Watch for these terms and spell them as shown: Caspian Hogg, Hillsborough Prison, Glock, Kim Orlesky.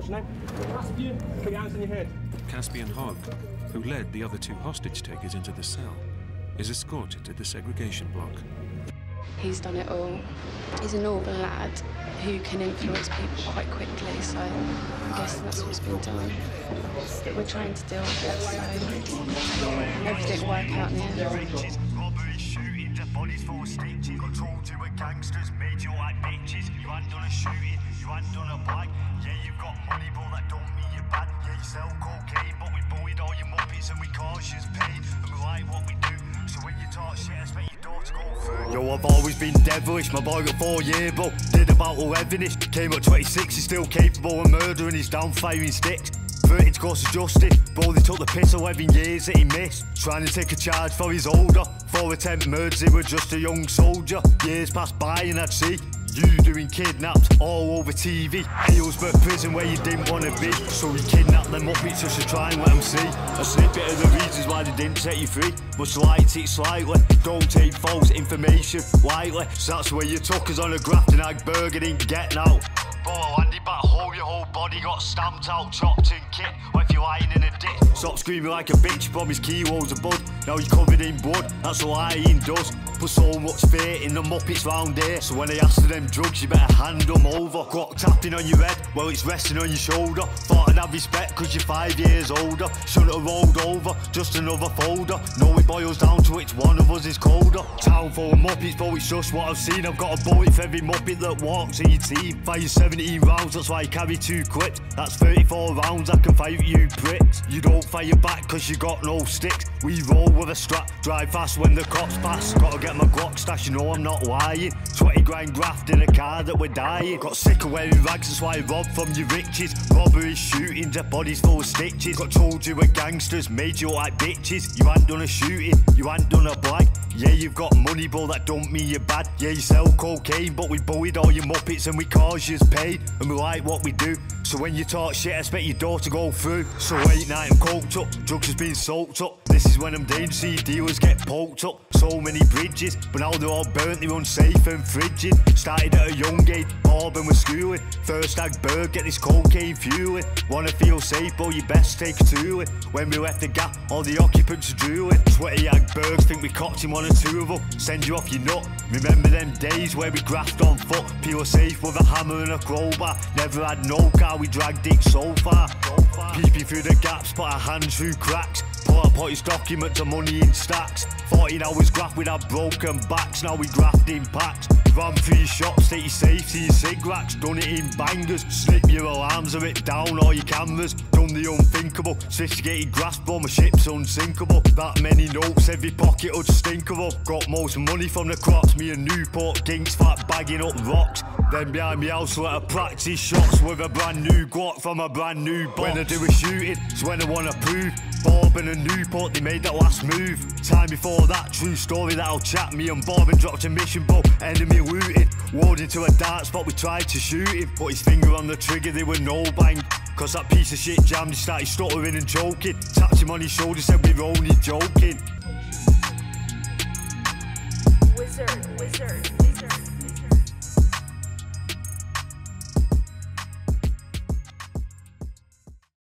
What's your name? Caspian. Put your hands on your head. Caspian Hogg, who led the other two hostage takers into the cell, is escorted to the segregation block. He's done it all. He's an awful lad who can influence people quite quickly, so I guess that's what's been done. We're trying to deal with it, so everything will work out in the end. Robberies, shooting, the bodies full of snakes in control to a gangster's major like bitches. You ain't done a shooting, you ain't done a bag. Yeah, you've got money, but that don't mean you're bad. Yeah, you sell cocaine, but we bullied all your muppies and we caused you pain, and we like what we do. So when you talk shit, I expect your door to go through. Yo, I've always been devilish, my boy got 4 years, bro. Did about 11 ish, came at 26, he's still capable of murdering, he's down firing sticks. 13 course of justice, bro, they took the piss 11 years that he missed. Trying to take a charge for his older, for attempt murders, he was just a young soldier. Years passed by and I'd see you doing kidnaps all over TV. Hillsborough Prison where you didn't want to be, so we kidnapped them uppies just to try and let them see a snippet of the reasons why they didn't set you free. Must light it slightly, don't take false information lightly. So that's where you took us on a graft and Hagberger didn't get now. Ball handed back home, your whole body got stamped out, chopped and kicked, or if you're lying in a ditch. Stop screaming like a bitch, promise kilos of bud. Now you're covered in blood, that's what lying does. Put so much fate in the muppets round here, so when they ask for them drugs you better hand them over. Clock tapping on your head, well it's resting on your shoulder. Thought I'd have respect cause you're 5 years older. Shouldn't have rolled over, just another folder. No, it boils down to which one of us is colder. Town full of muppets, but it's just what I've seen. I've got a bullet for every muppet that walks in your team. Fire 17 rounds, that's why I carry 2 clips. That's 34 rounds, I can fight you pricks. You don't fire back cause you got no sticks. We roll with a strap, drive fast when the cops pass. Gotta get my Glock stash, you know I'm not lying. 20 grand graft in a car that we're dying. Got sick of wearing rags, that's why I robbed from your riches. Robberies, shootings, their bodies full of stitches. Got told you were gangsters, made you look like bitches. You ain't done a shooting, you ain't done a blag. Yeah, you've got money, bro, that don't mean you're bad. Yeah, you sell cocaine, but we bullied all your muppets and we caused you pain, and we like what we do. So when you talk shit, I expect your door to go through. So late night I'm coked up, drugs has been soaked up. This is when I'm dangerous, see dealers get poked up. So many bridges, but now they're all burnt, they're unsafe and frigid. Started at a young age, Auburn was schooling. First Hagberger, get this cocaine fueling. Wanna feel safe, but you best take a tooling. When we left the gap, all the occupants are drooling. 20 Hagbergers, think we copped him, 1 or 2 of us. Send you off your nut. Remember them days where we graft on foot. Peel safe with a hammer and a crowbar. Never had no car, we dragged it so far. Peeping through the gaps, put our hands through cracks. Pull up his document to money in stacks. 14 hours graft with our broken backs. Now we graft in packs. Ran through your shops, take your safety, your cig racks. Done it in bangers, snip your alarms of it down, all your cameras. Done the unthinkable, sophisticated grasp, but my ship's unsinkable. That many notes, every pocket would stinkable. Got most money from the crops, me and Newport Ginks, fat bagging up rocks. Then behind me house, let her practice shots with a brand new Glock from a brand new box. When I do a shooting, it's when I wanna prove. Auburn and Newport, they made that last move. Time before that, true story that I'll chat. Me and Auburn dropped a mission, bro, enemy looted. Walled into a dark spot, we tried to shoot him. Put his finger on the trigger, they were no bang. Cause that piece of shit jammed, he started stuttering and choking. Tapped him on his shoulder, said we're only joking. Wizard, wizard, wizard.